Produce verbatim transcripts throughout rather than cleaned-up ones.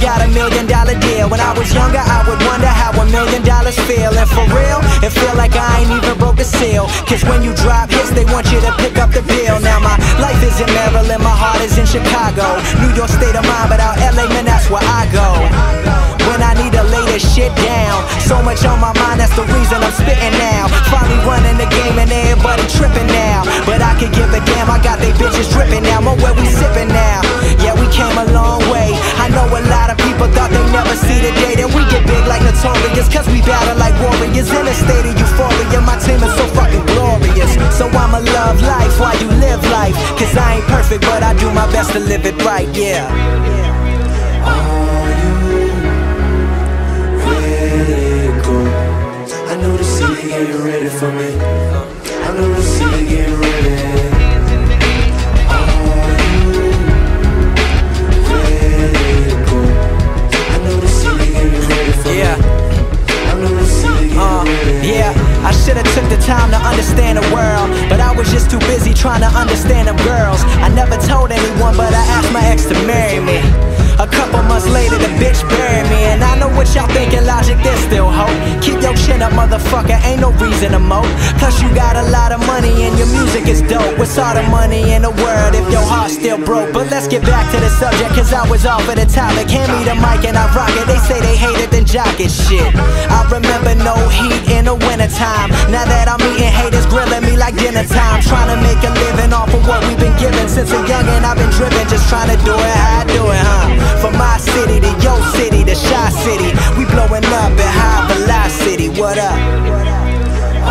Got a million dollar deal. When I was younger, I would wonder how a million dollars feel. And for real, it feel like I ain't even broke a seal. Cause when you drop hits, they want you to pick up the bill. Now my life is in Maryland, my heart is in Chicago. New York state of mind, but out L A, man, that's where I go. When I need to lay this shit down, so much on my mind, that's the reason I'm spitting now. Finally running the game and everybody tripping now. But I could give a damn, I got they bitches dripping now. More where we sipping now. Yeah, we came a long way. I know a lot of people thought they'd never see the day that we get big like Notorious, cause we battle like warriors in a state of euphoria. My team is so fucking glorious. So I'ma love life while you live life, cause I ain't perfect, but I do my best to live it right, yeah. Are you ready to go? I know the city getting ready for me. I know the city getting ready. Time to understand the world, but I was just too busy trying to understand them girls. I never told anyone, but I asked my ex to marry me. A couple months later, the bitch buried me. And I know what y'all thinking, logic, there's still hope. Keep your chin up, motherfucker, ain't no reason to mope. Plus you got a lot of money and your music is dope. What's all the money in the world if your heart's still broke? But let's get back to the subject, cause I was off of the topic. Hand me the mic and I rock it. They say they hate it, then jock it, shit. I remember no heat in the wintertime. Now that I'm eating, haters grilling me like dinner time. Trying to make a living off of what we've been given. Since a youngin' I've been driven, just trying to do it how I do it, huh? From my city to your city to Shy City, we blowing up at high velocity. What up?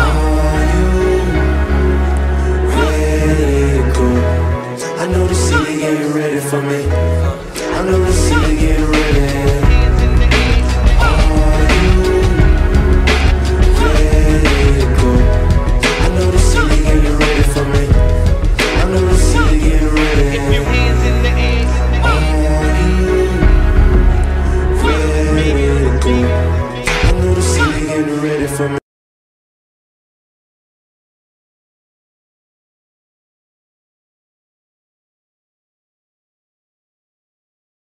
Are you ready to go? I know the city getting ready for me.